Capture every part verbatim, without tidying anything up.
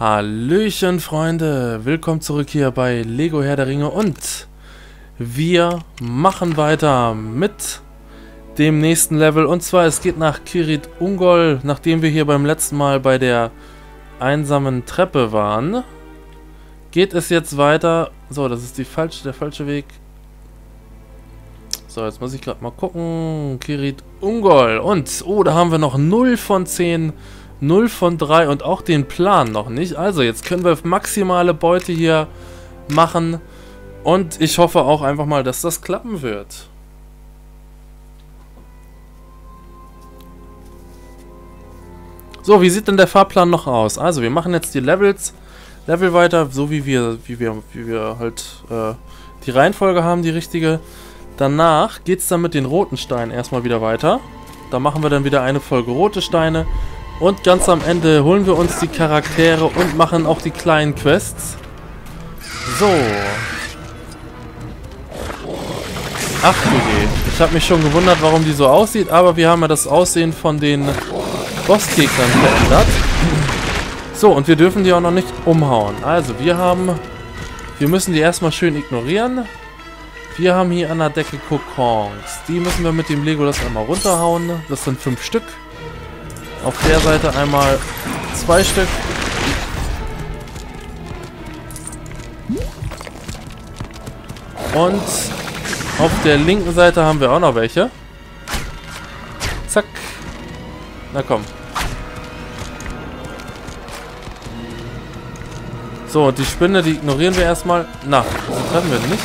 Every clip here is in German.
Hallöchen Freunde, willkommen zurück hier bei Lego Herr der Ringe und wir machen weiter mit dem nächsten Level und zwar es geht nach Cirith Ungol, nachdem wir hier beim letzten Mal bei der einsamen Treppe waren, geht es jetzt weiter. So, das ist die falsche, der falsche Weg. So, jetzt muss ich gerade mal gucken, Cirith Ungol und, oh, da haben wir noch null von zehn. null von drei und auch den Plan noch nicht. Also jetzt können wir maximale Beute hier machen. Und ich hoffe auch einfach mal, dass das klappen wird. So, wie sieht denn der Fahrplan noch aus? Also wir machen jetzt die Levels. Level weiter, so wie wir, wie wir, wie wir halt äh, die Reihenfolge haben, die richtige. Danach geht es dann mit den roten Steinen erstmal wieder weiter. Da machen wir dann wieder eine Folge rote Steine. Und ganz am Ende holen wir uns die Charaktere und machen auch die kleinen Quests. So. Ach du je. Ich habe mich schon gewundert, warum die so aussieht, aber wir haben ja das Aussehen von den Bossgegnern verändert. So, und wir dürfen die auch noch nicht umhauen. Also, wir haben... Wir müssen die erstmal schön ignorieren. Wir haben hier an der Decke Kokons. Die müssen wir mit dem Legolas einmal runterhauen. Das sind fünf Stück. Auf der Seite einmal zwei Stück. Und auf der linken Seite haben wir auch noch welche. Zack. Na komm. So, und die Spinne, die ignorieren wir erstmal. Na, das treffen wir nicht.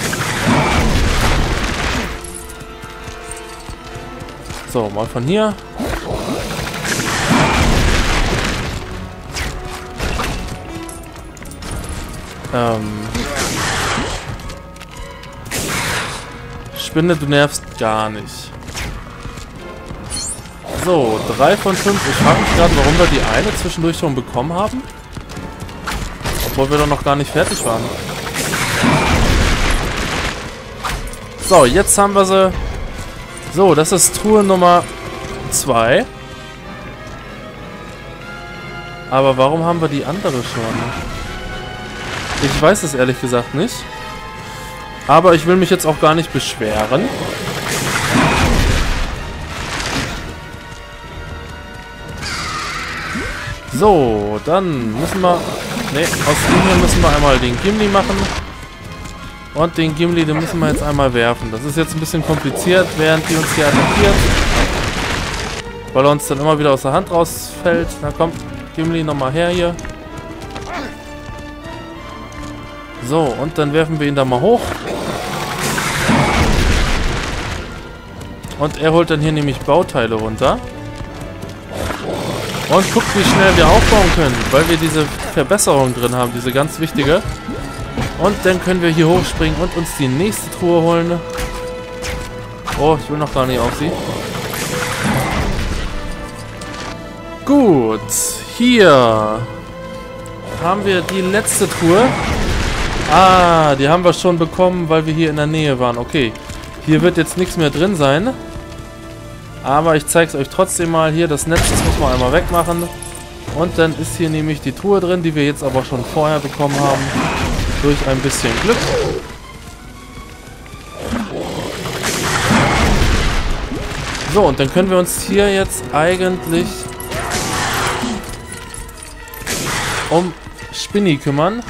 So, mal von hier. Ähm. Spinne, du nervst gar nicht. So, drei von fünf. Ich frage mich gerade, warum wir die eine zwischendurch schon bekommen haben. Obwohl wir doch noch gar nicht fertig waren. So, jetzt haben wir sie. So, das ist Truhe Nummer zwei. Aber warum haben wir die andere schon? Ich weiß es ehrlich gesagt nicht. Aber ich will mich jetzt auch gar nicht beschweren. So, dann müssen wir... Ne, aus dem hier müssen wir einmal den Gimli machen. Und den Gimli, den müssen wir jetzt einmal werfen. Das ist jetzt ein bisschen kompliziert, während die uns hier attackiert. Weil er uns dann immer wieder aus der Hand rausfällt. Na komm, Gimli nochmal her hier. So, und dann werfen wir ihn da mal hoch. Und er holt dann hier nämlich Bauteile runter. Und guckt, wie schnell wir aufbauen können, weil wir diese Verbesserung drin haben, diese ganz wichtige. Und dann können wir hier hochspringen und uns die nächste Truhe holen. Oh, ich will noch gar nicht auf sie. Gut, hier haben wir die letzte Truhe. Ah, die haben wir schon bekommen, weil wir hier in der Nähe waren. Okay, hier wird jetzt nichts mehr drin sein. Aber ich zeige es euch trotzdem mal hier. Das Netz, das muss man einmal wegmachen. Und dann ist hier nämlich die Truhe drin, die wir jetzt aber schon vorher bekommen haben. Durch ein bisschen Glück. So, und dann können wir uns hier jetzt eigentlich um Spinny kümmern.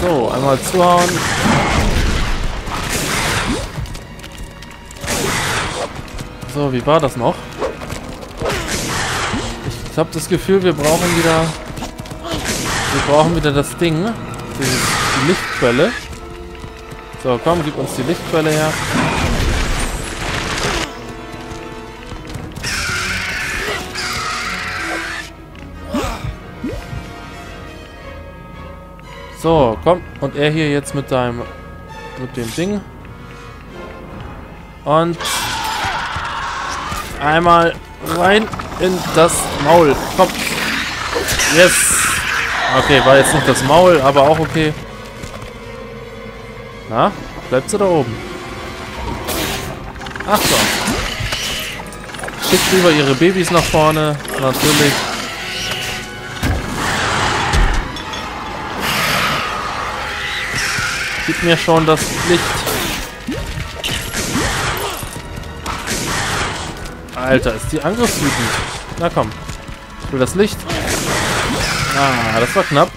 So, einmal zuhauen. So, wie war das noch? Ich habe das Gefühl, wir brauchen wieder... Wir brauchen wieder das Ding. Die Lichtquelle. So, komm, gib uns die Lichtquelle her. So, komm. Und er hier jetzt mit deinem... Mit dem Ding. Und... Einmal rein in das Maul. Komm. Yes. Okay, war jetzt noch das Maul, aber auch okay. Na, bleibt sie da oben? Ach so. Schickt lieber ihre Babys nach vorne, natürlich. Gib mir schon das Licht. Alter, ist die angriffswütend. Na komm. Ich will das Licht. Ah, das war knapp.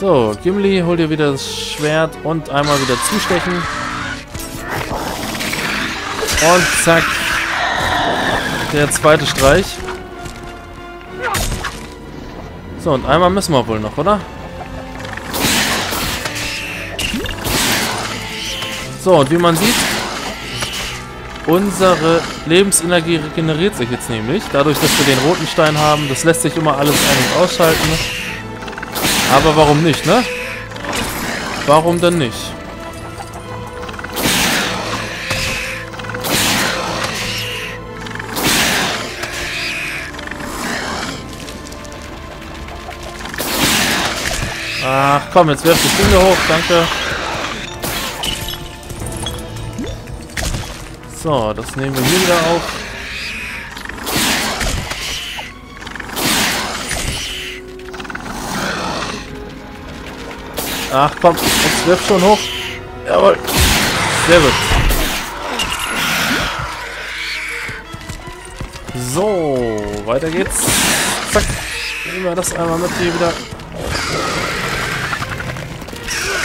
So, Gimli, hol dir wieder das Schwert und einmal wieder zustechen. Und zack. Der zweite Streich. So, und einmal müssen wir wohl noch, oder? So, und wie man sieht, unsere Lebensenergie regeneriert sich jetzt nämlich. Dadurch, dass wir den roten Stein haben, das lässt sich immer alles ein- und ausschalten. Aber warum nicht, ne? Warum denn nicht? Ach komm, jetzt wirf die Stunde hoch, danke. So, das nehmen wir hier wieder auf. Ach komm, jetzt wirf schon hoch. Jawohl. Sehr gut. So, weiter geht's. Zack. Nehmen wir das einmal mit hier wieder.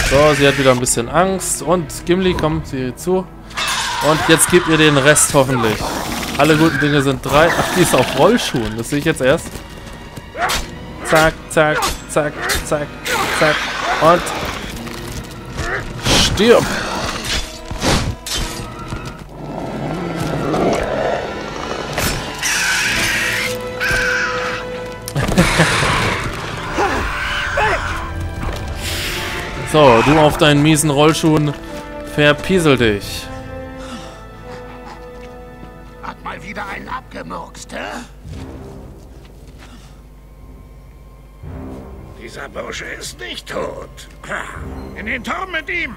So, sie hat wieder ein bisschen Angst. Und Gimli kommt hier zu. Und jetzt gebt ihr den Rest hoffentlich. Alle guten Dinge sind drei. Ach, die ist auf Rollschuhen. Das sehe ich jetzt erst. Zack, zack, zack, zack, zack. Und stirb. So, du auf deinen miesen Rollschuhen. Verpiesel dich. Wieder einen abgemurkst, hä? Dieser Bursche ist nicht tot. In den Turm mit ihm!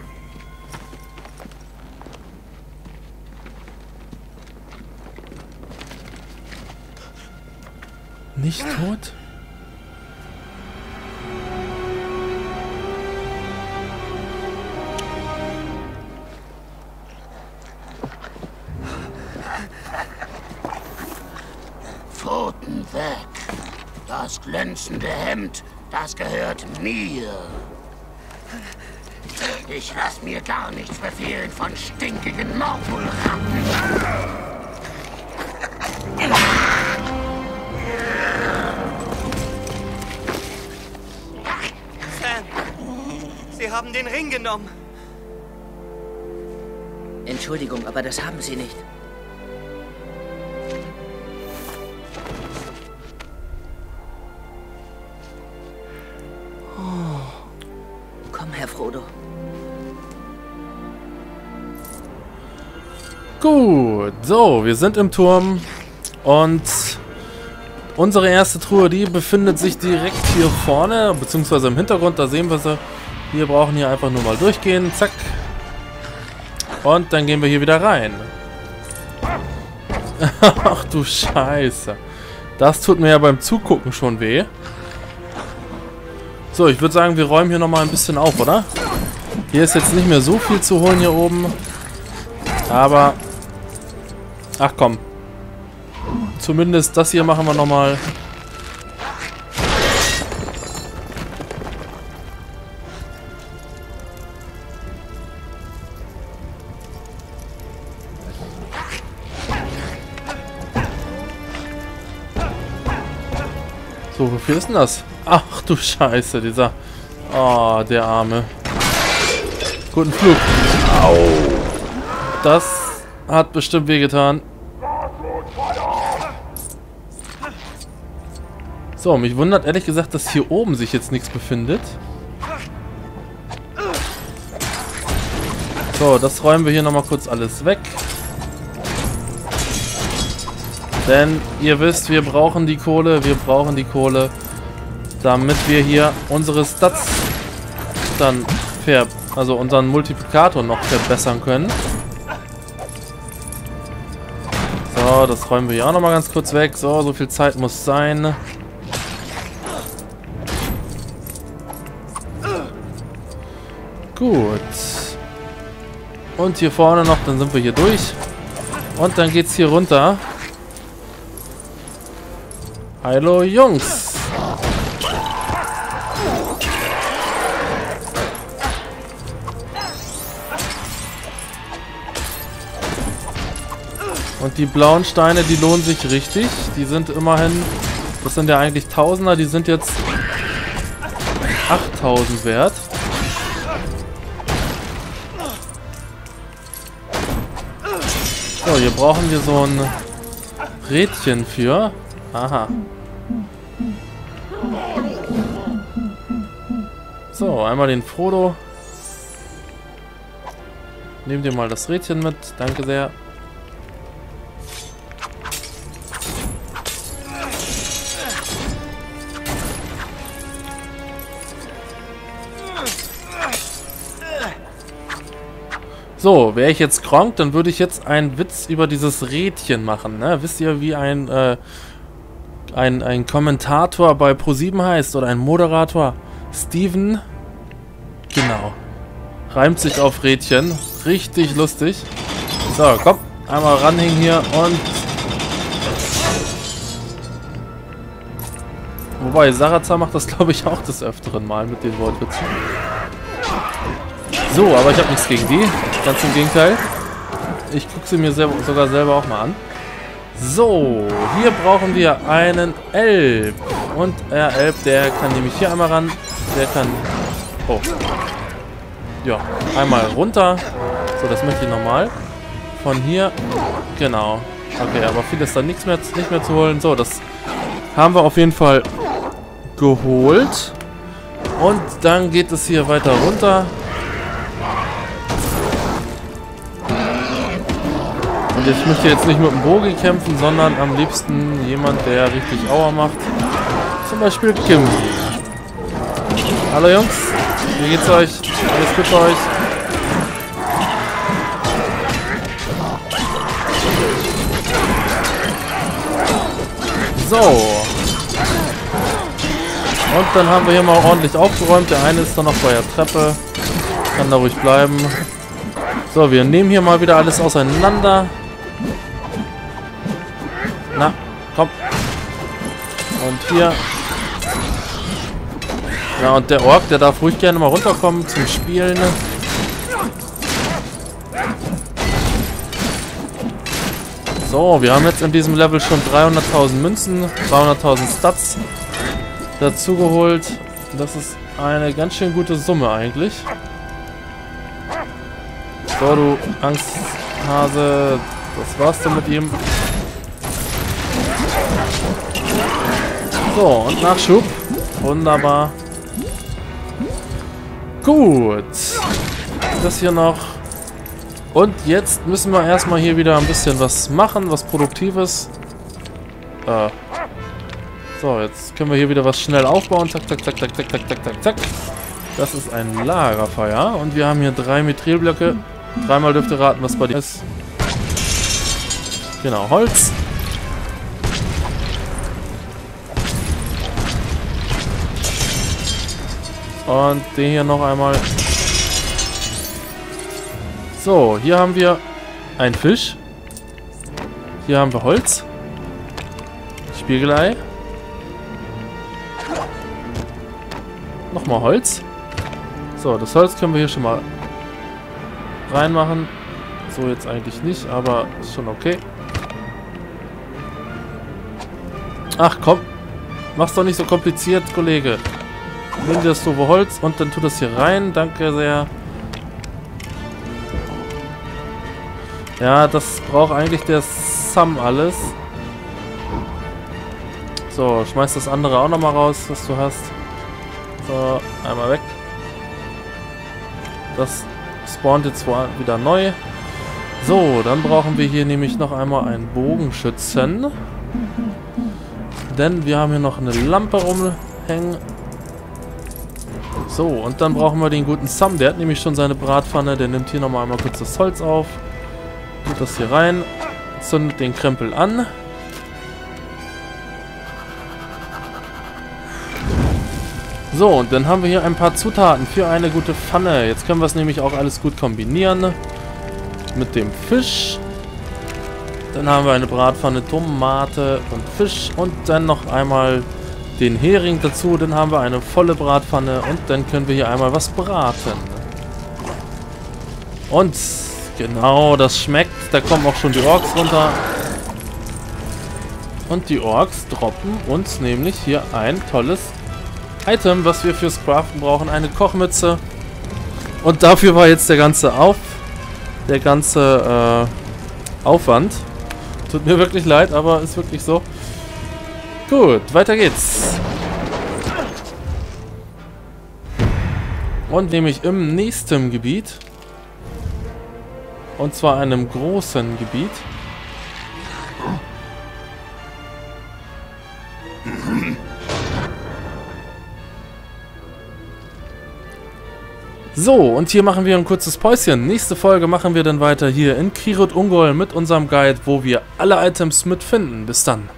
Nicht tot? Das glänzende Hemd, das gehört mir. Ich lass mir gar nichts befehlen von stinkigen Morgulrappen. Sam, Sie haben den Ring genommen. Entschuldigung, aber das haben Sie nicht. Frodo. Gut, so, wir sind im Turm und unsere erste Truhe, die befindet sich direkt hier vorne, beziehungsweise im Hintergrund, da sehen wir sie. Wir brauchen hier einfach nur mal durchgehen, zack. Und dann gehen wir hier wieder rein. Ach du Scheiße. Das tut mir ja beim Zugucken schon weh. So, ich würde sagen, wir räumen hier nochmal ein bisschen auf, oder? Hier ist jetzt nicht mehr so viel zu holen hier oben. Aber... Ach komm. Zumindest das hier machen wir nochmal. So, wofür ist denn das? Ach du Scheiße, dieser... Oh, der Arme. Guten Flug. Au. Das hat bestimmt wehgetan. So, mich wundert ehrlich gesagt, dass hier oben sich jetzt nichts befindet. So, das räumen wir hier nochmal kurz alles weg. Denn ihr wisst, wir brauchen die Kohle, wir brauchen die Kohle, damit wir hier unsere Stats dann ver... also unseren Multiplikator noch verbessern können. So, das räumen wir hier auch nochmal ganz kurz weg. So, so viel Zeit muss sein. Gut. Und hier vorne noch, dann sind wir hier durch. Und dann geht's hier runter. Hallo Jungs. Und die blauen Steine, die lohnen sich richtig. Die sind immerhin, das sind ja eigentlich Tausender, die sind jetzt achttausend wert. So, hier brauchen wir so ein Rädchen für. Aha. So, einmal den Frodo. Nehmt ihr mal das Rädchen mit. Danke sehr. So, wäre ich jetzt krank, dann würde ich jetzt einen Witz über dieses Rädchen machen, ne? Wisst ihr, wie ein, äh, ein, ein Kommentator bei ProSieben heißt oder ein Moderator? Steven? Genau. Reimt sich auf Rädchen. Richtig lustig. So, komm. Einmal ranhängen hier und... Wobei, Sarazar macht das, glaube ich, auch des Öfteren mal mit den Wortwitzen. So, aber ich habe nichts gegen die. Ganz im Gegenteil. Ich gucke sie mir selber, sogar selber auch mal an. So, hier brauchen wir einen Elb. Und der Elb, der kann nämlich hier einmal ran. Der kann... Oh. Ja, einmal runter. So, das möchte ich nochmal. Von hier. Genau. Okay, aber viel ist dann nichts mehr, nicht mehr zu holen. So, das haben wir auf jeden Fall geholt. Und dann geht es hier weiter runter. Ich möchte jetzt nicht mit dem Bogen kämpfen, sondern am liebsten jemand, der richtig Aua macht. Zum Beispiel Gimli. Hallo Jungs, wie geht's euch? Alles gut bei euch? So. Und dann haben wir hier mal ordentlich aufgeräumt. Der eine ist dann noch bei der Treppe. Kann da ruhig bleiben. So, wir nehmen hier mal wieder alles auseinander. Na, komm. Und hier. Ja, und der Ork, der darf ruhig gerne mal runterkommen zum Spielen. So, wir haben jetzt in diesem Level schon dreihunderttausend Münzen, dreihunderttausend Stats dazu geholt. Das ist eine ganz schön gute Summe eigentlich. So, du Angsthase. Das war's dann mit ihm. So, und Nachschub. Wunderbar. Gut. Das hier noch. Und jetzt müssen wir erstmal hier wieder ein bisschen was machen, was Produktives. Äh. So, jetzt können wir hier wieder was schnell aufbauen. Zack, zack, zack, zack, zack, zack, zack, zack, zack. Das ist ein Lagerfeuer. Und wir haben hier drei Mithrilblöcke. Dreimal dürft ihr raten, was bei dir ist. Genau, Holz. Und den hier noch einmal. So, hier haben wir einen Fisch. Hier haben wir Holz. Spiegelei. Nochmal Holz. So, das Holz können wir hier schon mal reinmachen. So jetzt eigentlich nicht, aber ist schon okay. Ach komm, mach's doch nicht so kompliziert, Kollege. Nimm dir das doofe Holz und dann tu das hier rein. Danke sehr. Ja, das braucht eigentlich der Sam alles. So, schmeiß das andere auch nochmal raus, was du hast. So, einmal weg. Das spawnt jetzt wieder neu. So, dann brauchen wir hier nämlich noch einmal einen Bogenschützen. Denn wir haben hier noch eine Lampe rumhängen. So, und dann brauchen wir den guten Sam. Der hat nämlich schon seine Bratpfanne. Der nimmt hier nochmal einmal kurz das Holz auf. Tut das hier rein. Zündet den Krempel an. So, und dann haben wir hier ein paar Zutaten für eine gute Pfanne. Jetzt können wir es nämlich auch alles gut kombinieren. Mit dem Fisch. Dann haben wir eine Bratpfanne, Tomate und Fisch. Und dann noch einmal den Hering dazu. Dann haben wir eine volle Bratpfanne. Und dann können wir hier einmal was braten. Und genau, das schmeckt. Da kommen auch schon die Orks runter. Und die Orks droppen uns nämlich hier ein tolles Item, was wir fürs Craften brauchen, eine Kochmütze. Und dafür war jetzt der ganze Auf, der ganze äh, Aufwand. Tut mir wirklich leid, aber ist wirklich so. Gut, weiter geht's. Und nämlich im nächsten Gebiet. Und zwar einem großen Gebiet. So, und hier machen wir ein kurzes Päuschen. Nächste Folge machen wir dann weiter hier in Cirith Ungol mit unserem Guide, wo wir alle Items mitfinden. Bis dann.